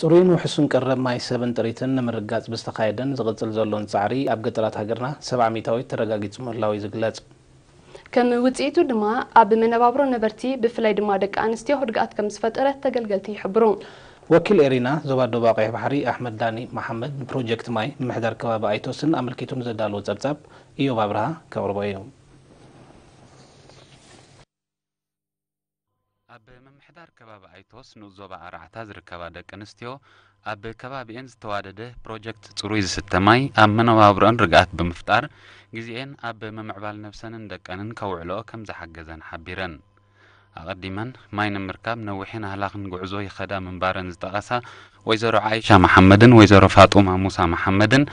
ጦሪኑ ሑስን ቀረብ ማይ 7 ጥሪትን ምርጋጽ በስተካይደን ዝቅጽል ዘሎን ጻሪ ኣብ ገጠራት ሃገርና 700ዊ ተረጋግጽ መላው ይዝግለጽ ከም ውጽኢቱ ድማ ኣብ መነባብሮ ነበርቲ ብፍላይ ድማ ደቂ ኣንስትዮ ህድጋት ከም ዝፈጠረት ተገልገልቲ ይሕብሩ ወኪል ኤሪና ዞባ ዶባ ቀይ ባህሪ አህመድ ዳኒ መሐመድ ፕሮጀክት ማይ ምሕዳር ከባቢ አይቶስን አመልኪቱም ዘዳሎ ጸብጻብ ኢዮብ አብርሃ ከብርቦ እዩ ዳር ከባብ አይቶስ ንዞባ አራዕታ ዝርከባ ደቂ አንስትዮ አብ ከባብን ዝተዋደደ ፕሮጀክት ጽሩይ ዝስተማይ አመናባብራን ርጋት በመፍጣር ግዜን አብ መምዕባል ነፍሰንን ደቀንን ከውዕሎ ከም ዘሐገዘን ሓቢረን አቀዲመን ማይን ምርካብ ነውሕን አህላኽን ጉዕዞ ይኸዳ ምንባረን ዝተቃሳ ወይዘሮ አይሻ መሐመድን ወይዘሮ ፋጡማ ሙሳ መሐመድን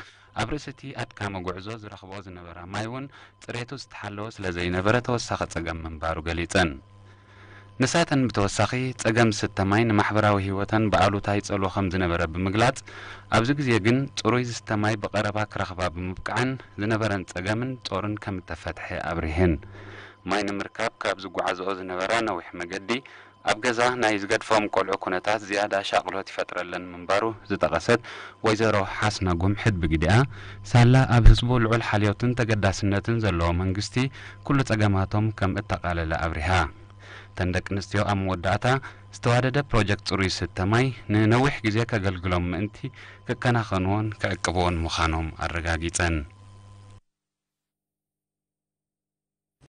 አብረስቲ አድካም ጉዕዞ ዝረኽቦ ዝነበራ ማይውን ጥሬቱ ዝተሓለወ ስለዘይነበረ ተወሳኸ ጸገም ምንባሩ ገሊጸን ንሳተን በተወሳኺ ጸገም ስተማይን ማህበራዊ ህይወታን በአሉታይ ጸሎ ከም ዝነበረ ብምግላጽ ኣብዚ ግዜ ግን ጽሩይ ስተማይ በቀረባ ክረኽባ ብምብቃዕን ዝነበረን ጸገምን ጦርን ከም ተፈትሐ ኣብሪህን ማይን ምርካብ ካብ ዝጓዓዘኦ ዝነበረ ነውሕ መገዲ ኣብ ገዛ ናይ ዝገድፎም ቆልዑ ኩነታት ዝያዳ ሻቅሎት ይፈጥረለን ምንባሩ ዝተቀሰት ወይዘሮ ሓስና ጉምሕት ብግዲኣ ሳላ ኣብ ህዝቡ ልዑል ሓልዮትን ተገዳስነትን ዘለዎ መንግስቲ ኩሉ ጸገማቶም ከም እተቃለለ ኣብሪሃ تندك نستيو أم ودعتا استوادة بروجكت رويس التماي ننوح جزيكا قلقلوم انتي ككنا خنوان كأكبون مخانوم الرقاقيتان